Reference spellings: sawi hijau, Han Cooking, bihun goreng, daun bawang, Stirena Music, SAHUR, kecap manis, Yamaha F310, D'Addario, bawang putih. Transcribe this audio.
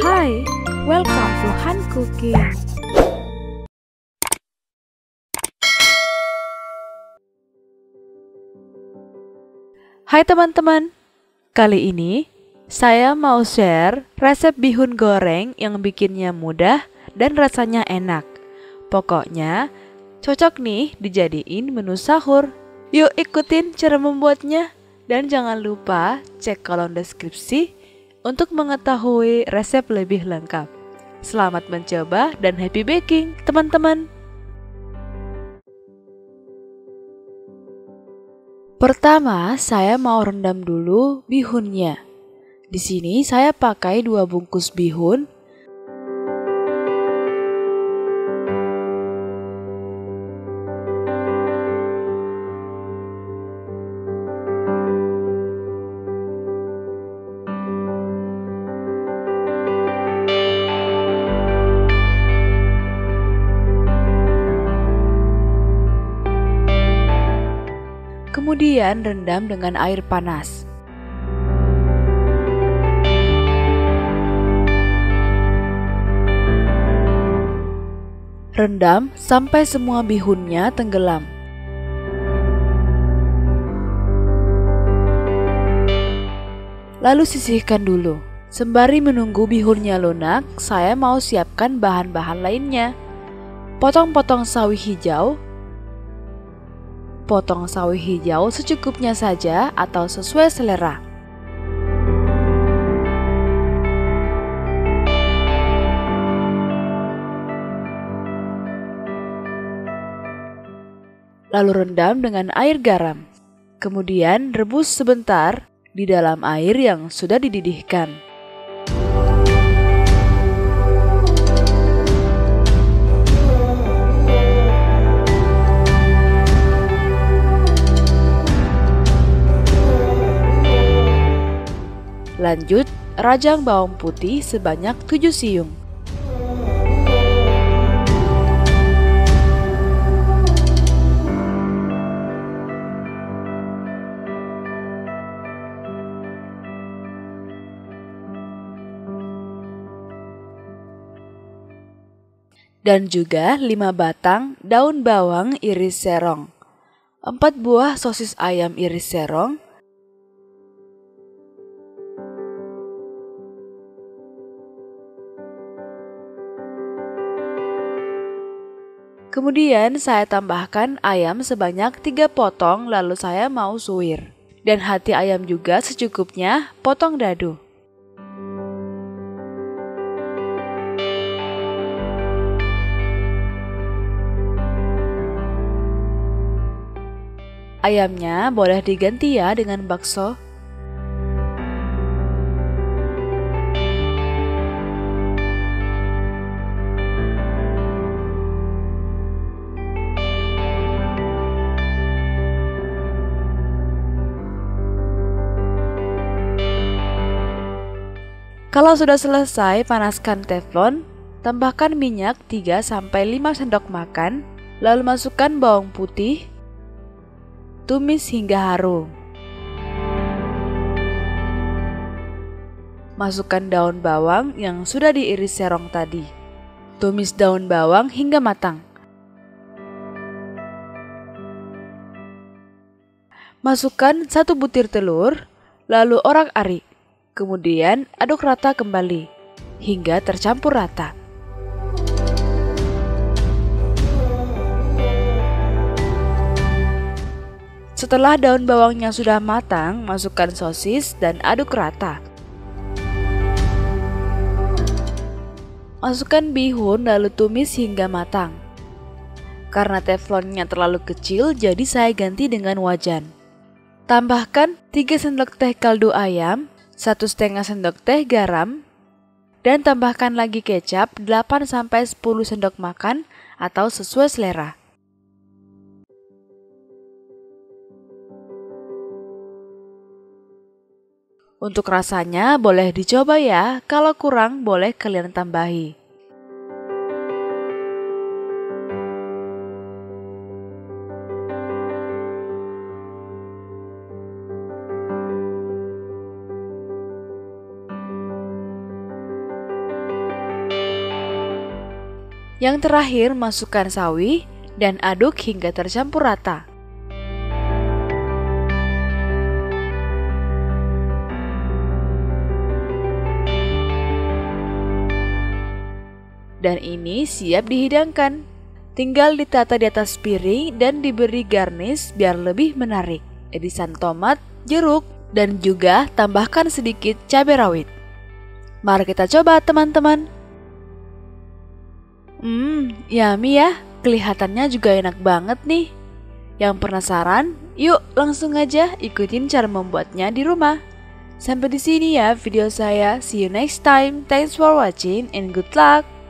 Hi, welcome to Han Cooking. Hai teman-teman, kali ini saya mau share resep bihun goreng yang bikinnya mudah dan rasanya enak. Pokoknya cocok nih dijadiin menu sahur. Yuk ikutin cara membuatnya dan jangan lupa cek kolom deskripsi untuk mengetahui resep lebih lengkap. Selamat mencoba dan happy baking, teman-teman! Pertama, saya mau rendam dulu bihunnya. Di sini saya pakai 2 bungkus bihun. Kemudian rendam dengan air panas. Rendam sampai semua bihunnya tenggelam. Lalu sisihkan dulu. Sembari menunggu bihunnya lunak, saya mau siapkan bahan-bahan lainnya. Potong-potong sawi hijau. Potong sawi hijau secukupnya saja atau sesuai selera. Lalu rendam dengan air garam. Kemudian rebus sebentar di dalam air yang sudah dididihkan. Lanjut, rajang bawang putih sebanyak 7 siung. Dan juga 5 batang daun bawang iris serong, 4 buah sosis ayam iris serong, 2. Kemudian saya tambahkan ayam sebanyak 3 potong, lalu saya mau suwir. Dan hati ayam juga secukupnya, potong dadu. Ayamnya boleh diganti ya dengan bakso. Kalau sudah selesai, panaskan teflon, tambahkan minyak 3-5 sendok makan, lalu masukkan bawang putih, tumis hingga harum. Masukkan daun bawang yang sudah diiris serong tadi. Tumis daun bawang hingga matang. Masukkan 1 butir telur, lalu orak-arik. Kemudian aduk rata kembali hingga tercampur rata. Setelah daun bawangnya sudah matang, masukkan sosis dan aduk rata. Masukkan bihun lalu tumis hingga matang. Karena teflonnya terlalu kecil, jadi saya ganti dengan wajan. Tambahkan 3 sendok teh kaldu ayam, 1,5 sendok teh garam, dan tambahkan lagi kecap 8-10 sendok makan atau sesuai selera. Untuk rasanya boleh dicoba ya, kalau kurang boleh kalian tambahi. Yang terakhir, masukkan sawi dan aduk hingga tercampur rata. Dan ini siap dihidangkan. Tinggal ditata di atas piring dan diberi garnish biar lebih menarik. Irisan tomat, jeruk, dan juga tambahkan sedikit cabai rawit. Mari kita coba, teman-teman. Yummy ya. Kelihatannya juga enak banget nih. Yang penasaran? Yuk langsung aja ikutin cara membuatnya di rumah. Sampai di sini ya video saya. See you next time. Thanks for watching and good luck.